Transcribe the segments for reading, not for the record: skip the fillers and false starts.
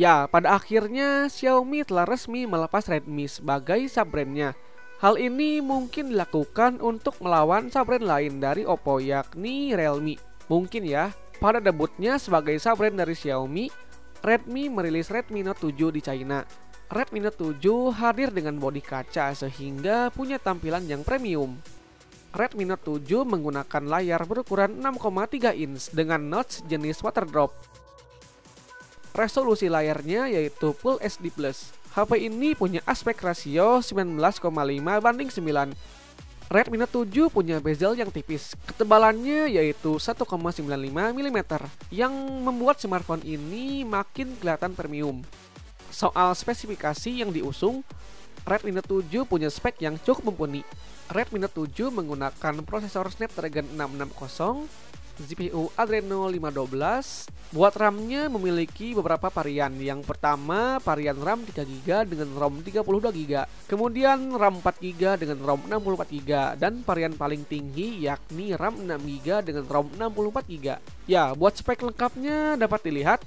Ya, pada akhirnya Xiaomi telah resmi melepas Redmi sebagai sub-brandnya. Hal ini mungkin dilakukan untuk melawan sub-brand lain dari Oppo yakni Realme. Mungkin ya, pada debutnya sebagai sub-brand dari Xiaomi, Redmi merilis Redmi Note 7 di China. Redmi Note 7 hadir dengan bodi kaca sehingga punya tampilan yang premium. Redmi Note 7 menggunakan layar berukuran 6,3 inch dengan notch jenis waterdrop. Resolusi layarnya yaitu Full HD+. HP ini punya aspek rasio 19,5:9. Redmi Note 7 punya bezel yang tipis. Ketebalannya yaitu 1,95 mm yang membuat smartphone ini makin kelihatan premium. Soal spesifikasi yang diusung, Redmi Note 7 punya spek yang cukup mumpuni. Redmi Note 7 menggunakan prosesor Snapdragon 660, CPU Adreno 512. Buat RAM-nya memiliki beberapa varian. Yang pertama, varian RAM 3GB dengan ROM 32GB. Kemudian RAM 4GB dengan ROM 64GB. Dan varian paling tinggi yakni RAM 6GB dengan ROM 64GB. Ya, buat spek lengkapnya dapat dilihat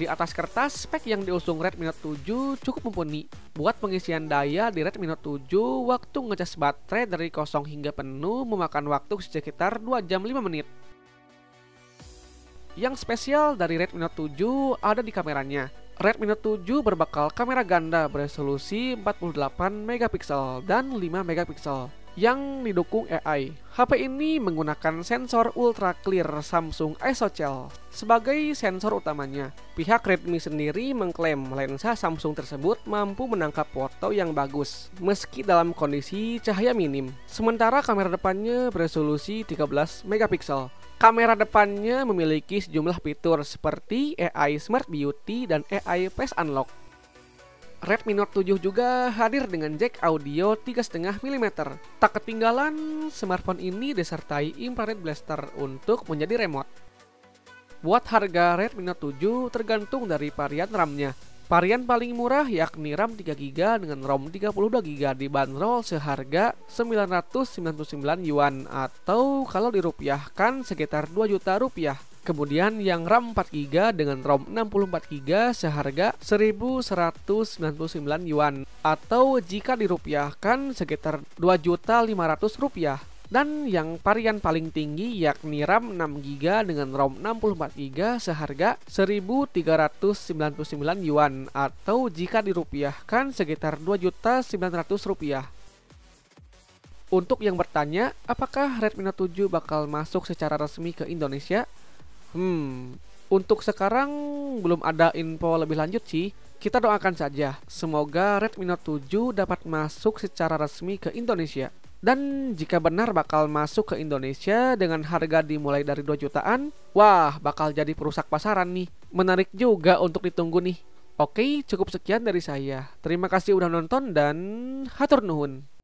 di atas kertas. Spek yang diusung Redmi Note 7 cukup mumpuni. Buat pengisian daya di Redmi Note 7, waktu ngecas baterai dari kosong hingga penuh memakan waktu sekitar 2 jam 5 menit. Yang spesial dari Redmi Note 7 ada di kameranya. Redmi Note 7 berbekal kamera ganda beresolusi 48MP dan 5MP yang didukung AI. HP ini menggunakan sensor ultra clear Samsung ISOCELL sebagai sensor utamanya. Pihak Redmi sendiri mengklaim lensa Samsung tersebut mampu menangkap foto yang bagus meski dalam kondisi cahaya minim. Sementara kamera depannya beresolusi 13MP. Kamera depannya memiliki sejumlah fitur seperti AI Smart Beauty dan AI Face Unlock. Redmi Note 7 juga hadir dengan jack audio 3,5 mm. Tak ketinggalan, smartphone ini disertai infrared blaster untuk menjadi remote. Buat harga Redmi Note 7 tergantung dari varian RAM-nya. Varian paling murah yakni RAM 3GB dengan ROM 32GB dibanderol seharga 999 yuan atau kalau dirupiahkan sekitar 2 juta rupiah. Kemudian yang RAM 4GB dengan ROM 64GB seharga 1.199 yuan atau jika dirupiahkan sekitar 2.500.000 rupiah. Dan yang varian paling tinggi yakni RAM 6GB dengan ROM 64GB seharga 1.399 yuan atau jika dirupiahkan sekitar 2.900.000 rupiah. Untuk yang bertanya, apakah Redmi Note 7 bakal masuk secara resmi ke Indonesia? Untuk sekarang belum ada info lebih lanjut sih. Kita doakan saja, semoga Redmi Note 7 dapat masuk secara resmi ke Indonesia. Dan jika benar bakal masuk ke Indonesia dengan harga dimulai dari 2 jutaan, wah bakal jadi perusak pasaran nih. Menarik juga untuk ditunggu nih. Oke, cukup sekian dari saya. Terima kasih udah nonton dan hatur nuhun.